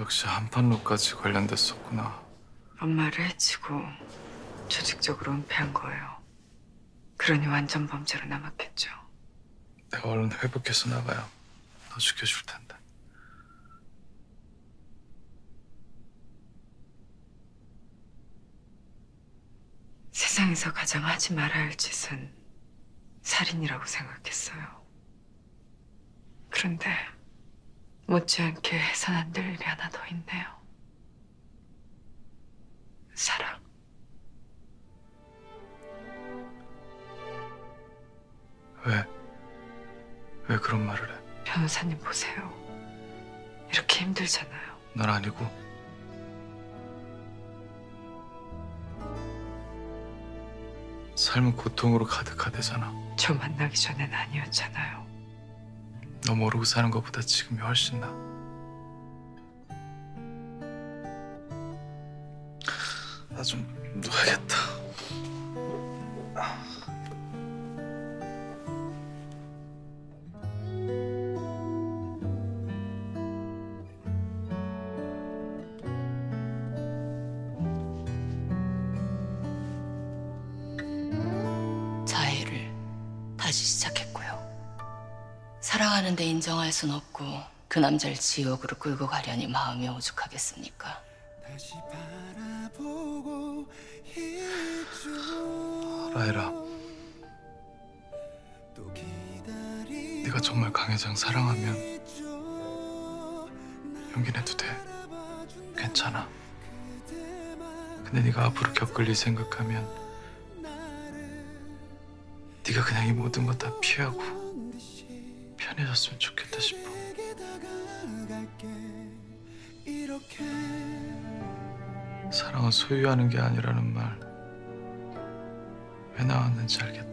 역시 한판로까지 관련됐었구나. 엄마를 해치고 조직적으로 은폐한 거예요. 그러니 완전 범죄로 남았겠죠. 내가 얼른 회복해서 나가요. 너 지켜줄 텐데. 세상에서 가장 하지 말아야 할 짓은 살인이라고 생각했어요. 그런데 못지않게 해선 안 될 일이 하나 더 있네요. 사랑. 왜 그런 말을 해? 변호사님 보세요. 이렇게 힘들잖아요. 난 아니고. 삶은 고통으로 가득하대잖아. 저 만나기 전엔 아니었잖아요. 너 모르고 사는 것보다 지금이 훨씬 나아. 나 좀 놔야겠다. 자해를 다시 시작했고요. 사랑하는 데 인정할 순 없고 그 남자를 지옥으로 끌고 가려니 마음이 오죽하겠습니까? 라엘라, 네가 정말 강 회장 사랑하면 용기 내도 돼. 괜찮아. 근데 네가 앞으로 겪을 일 생각하면 네가 그냥 이 모든 거 다 피하고 편해졌으면 좋겠다 싶어. 사랑은 소유하는 게 아니라는 말 왜 나왔는지 알겠다.